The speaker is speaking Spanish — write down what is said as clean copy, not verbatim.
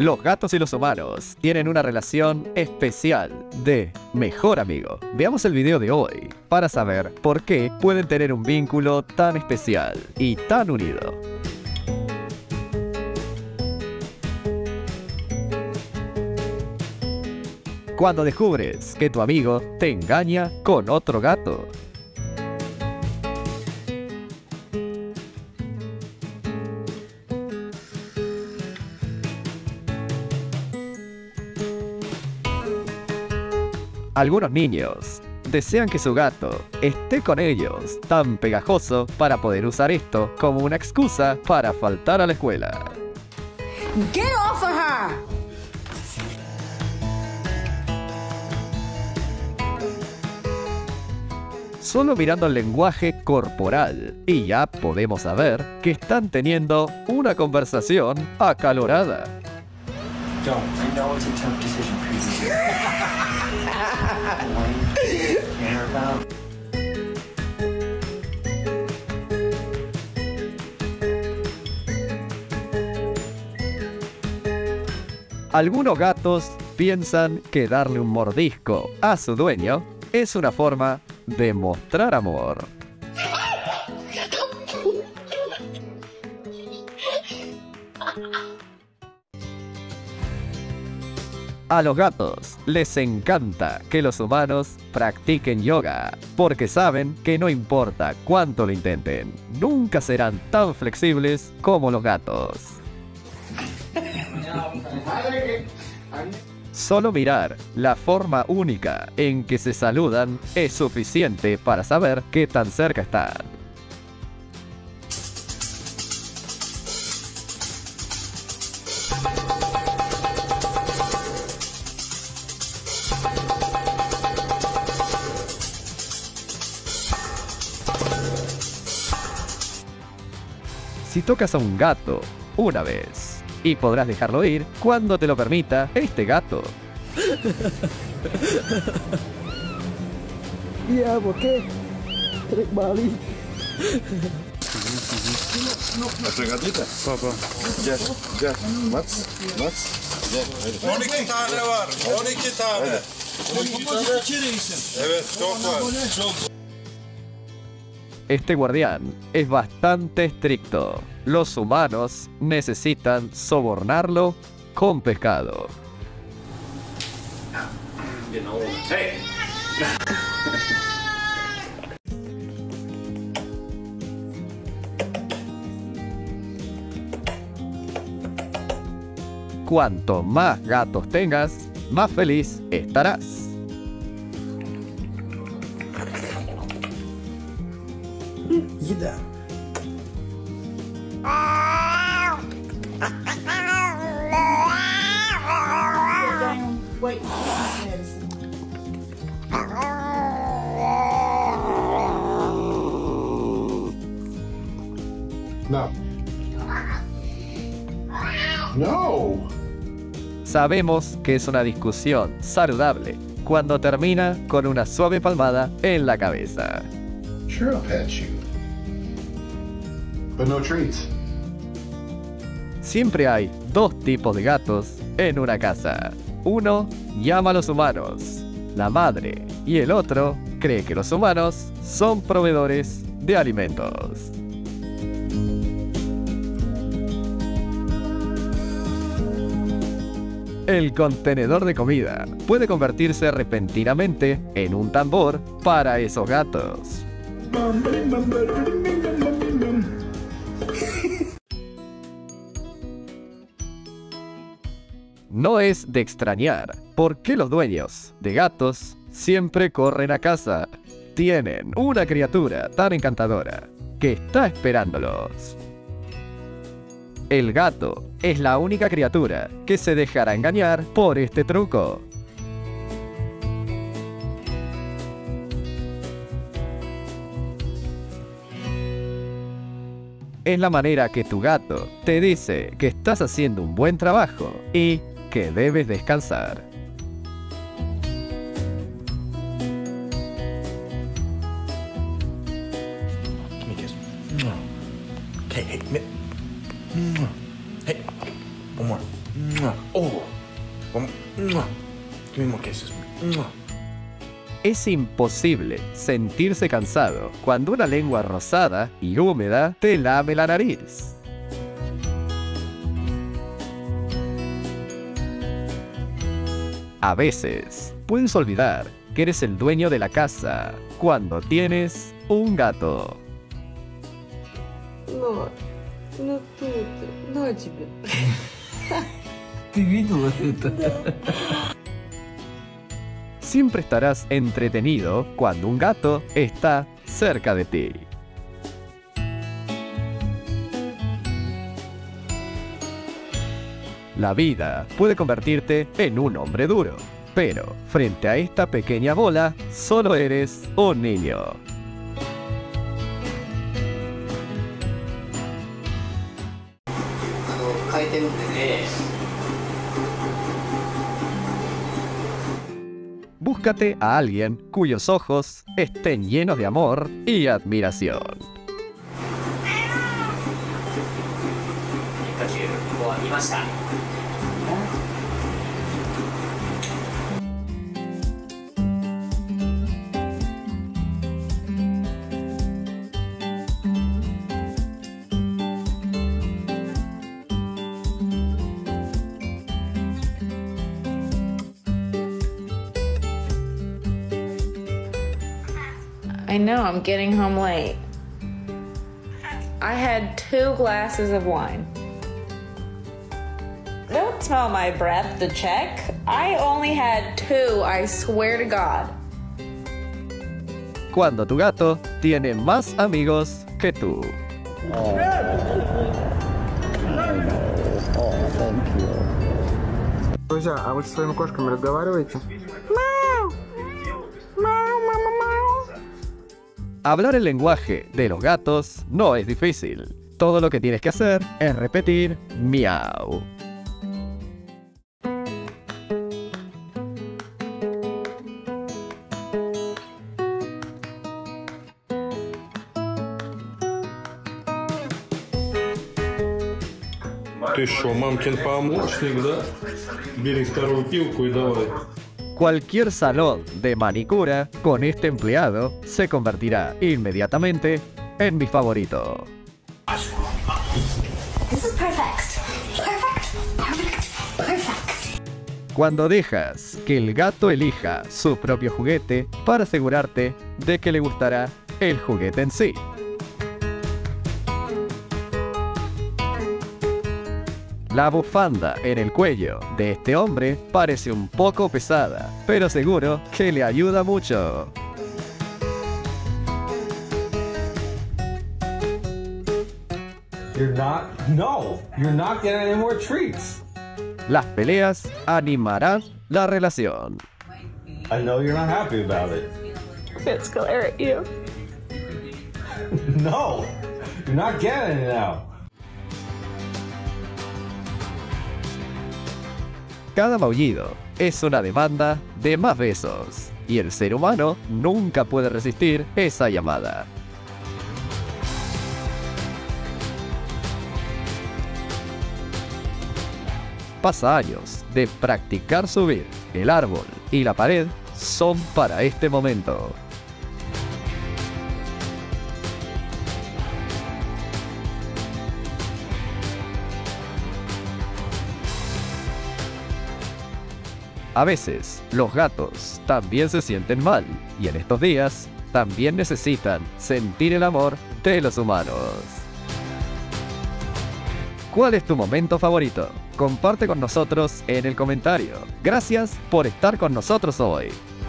Los gatos y los humanos tienen una relación especial de mejor amigo. Veamos el video de hoy para saber por qué pueden tener un vínculo tan especial y tan unido. Cuando descubres que tu amigo te engaña con otro gato. Algunos niños desean que su gato esté con ellos tan pegajoso para poder usar esto como una excusa para faltar a la escuela. Get off of her. Solo mirando el lenguaje corporal y ya podemos saber que están teniendo una conversación acalorada. Algunos gatos piensan que darle un mordisco a su dueño es una forma de mostrar amor. A los gatos les encanta que los humanos practiquen yoga, porque saben que no importa cuánto lo intenten, nunca serán tan flexibles como los gatos. Solo mirar la forma única en que se saludan es suficiente para saber qué tan cerca están. Si tocas a un gato una vez y podrás dejarlo ir cuando te lo permita este gato. Este guardián es bastante estricto. Los humanos necesitan sobornarlo con pescado. Cuanto más gatos tengas, más feliz estarás. Sabemos que es una discusión saludable cuando termina con una suave palmada en la cabeza. Sure, I'll pet you. But no treats. Siempre hay dos tipos de gatos en una casa. Uno llama a los humanos la madre y el otro cree que los humanos son proveedores de alimentos. El contenedor de comida puede convertirse repentinamente en un tambor para esos gatos. No es de extrañar por qué los dueños de gatos siempre corren a casa. Tienen una criatura tan encantadora que está esperándolos. El gato es la única criatura que se dejará engañar por este truco. Es la manera que tu gato te dice que estás haciendo un buen trabajo y que debes descansar. Oh, ¿qué mismo que haces? Es imposible sentirse cansado cuando una lengua rosada y húmeda te lame la nariz. A veces, puedes olvidar que eres el dueño de la casa cuando tienes un gato. Siempre estarás entretenido cuando un gato está cerca de ti. La vida puede convertirte en un hombre duro, pero frente a esta pequeña bola, solo eres un niño. Búscate a alguien cuyos ojos estén llenos de amor y admiración. I know, I'm getting home late. I had 2 glasses of wine. Don't smell my breath, the check. I only had 2, I swear to God. Cuando tu gato tiene más amigos que tú. Друзья, а вы со своими кошками разговариваете? Hablar el lenguaje de los gatos no es difícil. Todo lo que tienes que hacer es repetir miau. Ты что, мамкин помощник, да? Бери вторую пилку и давай. Cualquier salón de manicura con este empleado se convertirá inmediatamente en mi favorito. Cuando dejas que el gato elija su propio juguete para asegurarte de que le gustará el juguete en sí. La bufanda en el cuello de este hombre parece un poco pesada, pero seguro que le ayuda mucho. You're not getting any more treats. Las peleas animarán la relación. I know you're not happy about it. It's glaring at you. No, you're not getting it now. Cada maullido es una demanda de más besos, y el ser humano nunca puede resistir esa llamada. Pasa años de practicar subir, el árbol y la pared son para este momento. A veces, los gatos también se sienten mal, y en estos días, también necesitan sentir el amor de los humanos. ¿Cuál es tu momento favorito? Comparte con nosotros en el comentario. Gracias por estar con nosotros hoy.